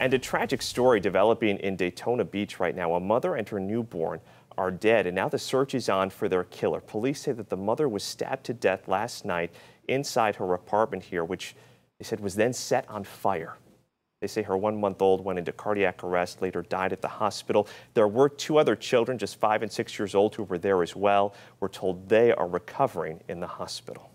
And a tragic story developing in Daytona Beach right now. A mother and her newborn are dead, and now the search is on for their killer. Police say that the mother was stabbed to death last night inside her apartment here, which they said was then set on fire. They say her 1-month-old went into cardiac arrest, later died at the hospital. There were 2 other children, just 5 and 6 years old, who were there as well. We're told they are recovering in the hospital.